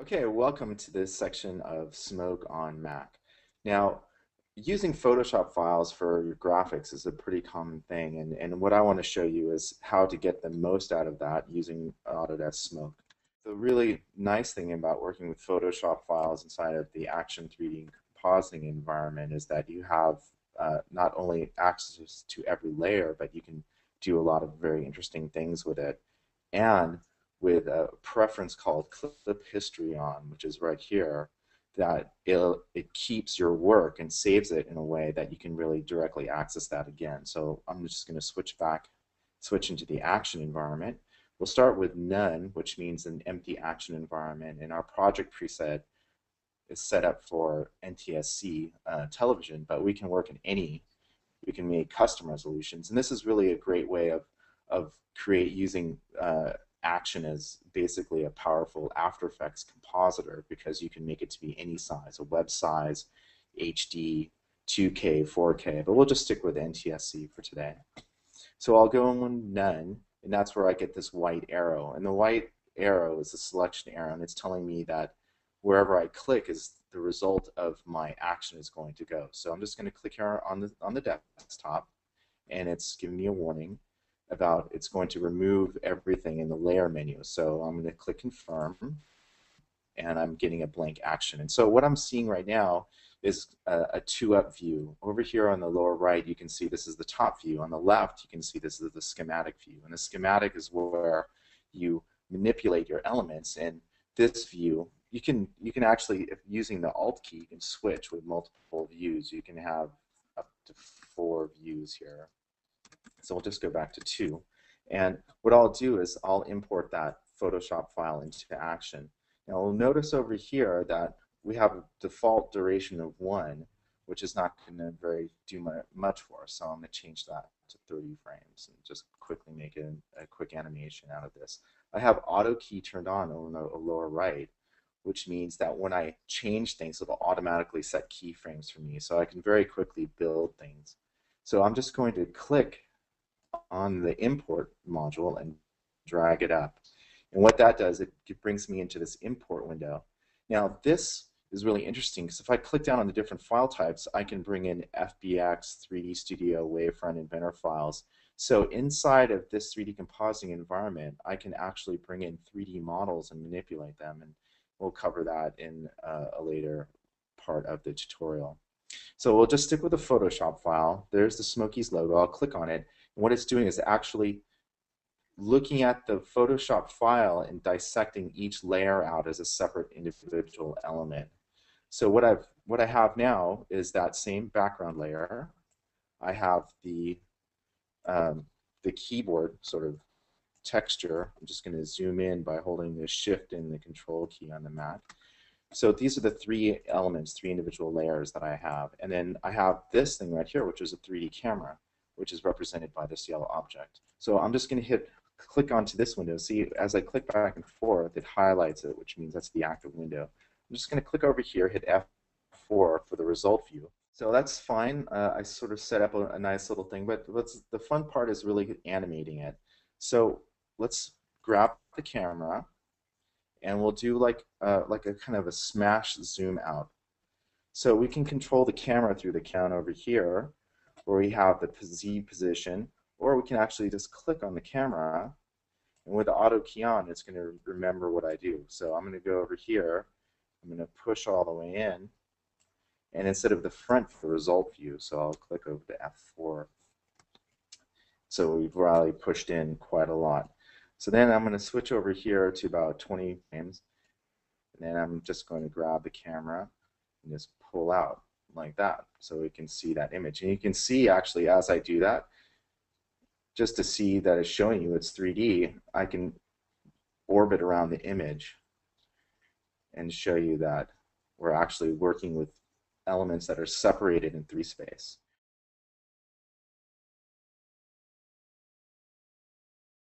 Okay, welcome to this section of Smoke on Mac. Now, using Photoshop files for your graphics is a pretty common thing, and what I want to show you is how to get the most out of that using Autodesk Smoke. The really nice thing about working with Photoshop files inside of the Action 3D compositing environment is that you have not only access to every layer, but you can do a lot of very interesting things with it. And with a preference called Clip History on, which is right here, that it keeps your work and saves it in a way that you can really directly access that again. So I'm just going to switch into the action environment. We'll start with none, which means an empty action environment, and our project preset is set up for NTSC television, but we can work in any. We can make custom resolutions, and this is really a great way of using action as basically a powerful After Effects compositor, because you can make it to be any size, a web size, HD, 2K, 4K, but we'll just stick with NTSC for today. So I'll go in with none, and that's where I get this white arrow, and the white arrow is the selection arrow, and it's telling me that wherever I click is the result of my action is going to go. So I'm just going to click here on the desktop, and it's giving me a warning about it's going to remove everything in the layer menu. So I'm going to click confirm, and I'm getting a blank action. And so what I'm seeing right now is a two-up view. Over here on the lower right, you can see this is the top view. On the left, you can see this is the schematic view. And the schematic is where you manipulate your elements. And this view, you can actually, if using the Alt key, you can switch with multiple views. You can have up to 4 views here. So we'll just go back to 2. And what I'll do is I'll import that Photoshop file into Action. Now we'll notice over here that we have a default duration of 1, which is not going to do much for us. So I'm going to change that to 30 frames and just quickly make a quick animation out of this. I have Auto key turned on the lower right, which means that when I change things, it'll automatically set keyframes for me. So I can very quickly build things. So I'm just going to click on the import module and drag it up. And what that does, it brings me into this import window. Now this is really interesting because if I click down on the different file types, I can bring in FBX, 3D Studio, Wavefront, and Inventor files. So inside of this 3D compositing environment, I can actually bring in 3D models and manipulate them, and we'll cover that in a later part of the tutorial. So we'll just stick with the Photoshop file. There's the Smokies logo. I'll click on it. And what it's doing is actually looking at the Photoshop file and dissecting each layer out as a separate individual element. So what I have now is that same background layer. I have the keyboard sort of texture. I'm just going to zoom in by holding the Shift and the Control key on the Mac. So these are the 3 elements, 3 individual layers that I have. And then I have this thing right here, which is a 3D camera, which is represented by this yellow object. So I'm just going to click onto this window. See, as I click back and forth, it highlights it, which means that's the active window. I'm just going to click over here, hit F4 for the result view. So that's fine. I sort of set up a nice little thing, but the fun part is really animating it. So let's grab the camera, and we'll do like a kind of a smash zoom out. So we can control the camera through the count over here, where we have the Z position, or we can actually just click on the camera, and with the Auto key on, it's going to remember what I do. So I'm going to go over here, I'm going to push all the way in, and instead of the front for result view, so I'll click over to F4. So we've really pushed in quite a lot. So then I'm going to switch over here to about 20 frames, and then I'm just going to grab the camera and just pull out like that, so we can see that image. And you can see actually as I do that, just to see that it's showing you it's 3D, I can orbit around the image and show you that we're actually working with elements that are separated in 3D space.